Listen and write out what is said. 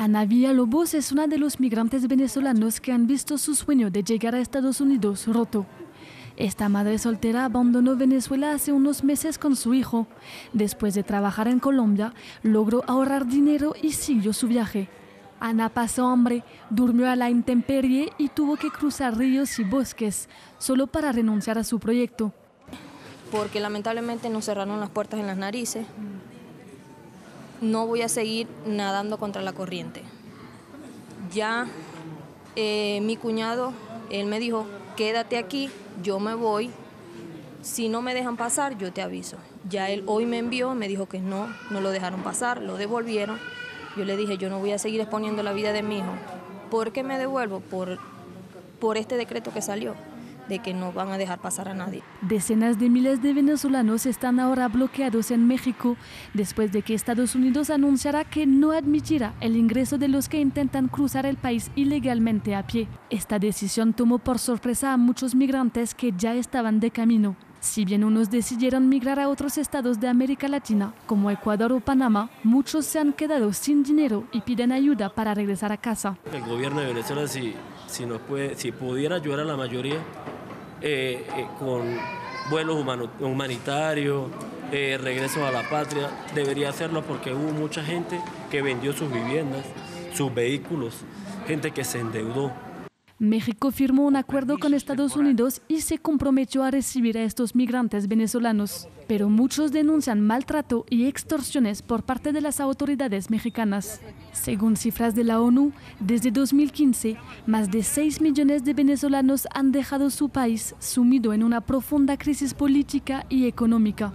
Ana Villalobos es una de los migrantes venezolanos que han visto su sueño de llegar a Estados Unidos roto. Esta madre soltera abandonó Venezuela hace unos meses con su hijo. Después de trabajar en Colombia, logró ahorrar dinero y siguió su viaje. Ana pasó hambre, durmió a la intemperie y tuvo que cruzar ríos y bosques, solo para renunciar a su proyecto. Porque lamentablemente nos cerraron las puertas en las narices. No voy a seguir nadando contra la corriente. Ya mi cuñado, él me dijo, quédate aquí, yo me voy. Si no me dejan pasar, yo te aviso. Ya él hoy me envió, me dijo que no lo dejaron pasar, lo devolvieron. Yo le dije, yo no voy a seguir exponiendo la vida de mi hijo. ¿Por qué me devuelvo? Por este decreto que salió, de que no van a dejar pasar a nadie. Decenas de miles de venezolanos están ahora bloqueados en México después de que Estados Unidos anunciara que no admitirá el ingreso de los que intentan cruzar el país ilegalmente a pie. Esta decisión tomó por sorpresa a muchos migrantes que ya estaban de camino. Si bien unos decidieron migrar a otros estados de América Latina, como Ecuador o Panamá, muchos se han quedado sin dinero y piden ayuda para regresar a casa. El gobierno de Venezuela, si pudiera ayudar a la mayoría, con vuelos humanitarios, regresos a la patria, debería hacerlo, porque hubo mucha gente que vendió sus viviendas, sus vehículos, gente que se endeudó. México firmó un acuerdo con Estados Unidos y se comprometió a recibir a estos migrantes venezolanos, pero muchos denuncian maltrato y extorsiones por parte de las autoridades mexicanas. Según cifras de la ONU, desde 2015, más de 6 millones de venezolanos han dejado su país sumido en una profunda crisis política y económica.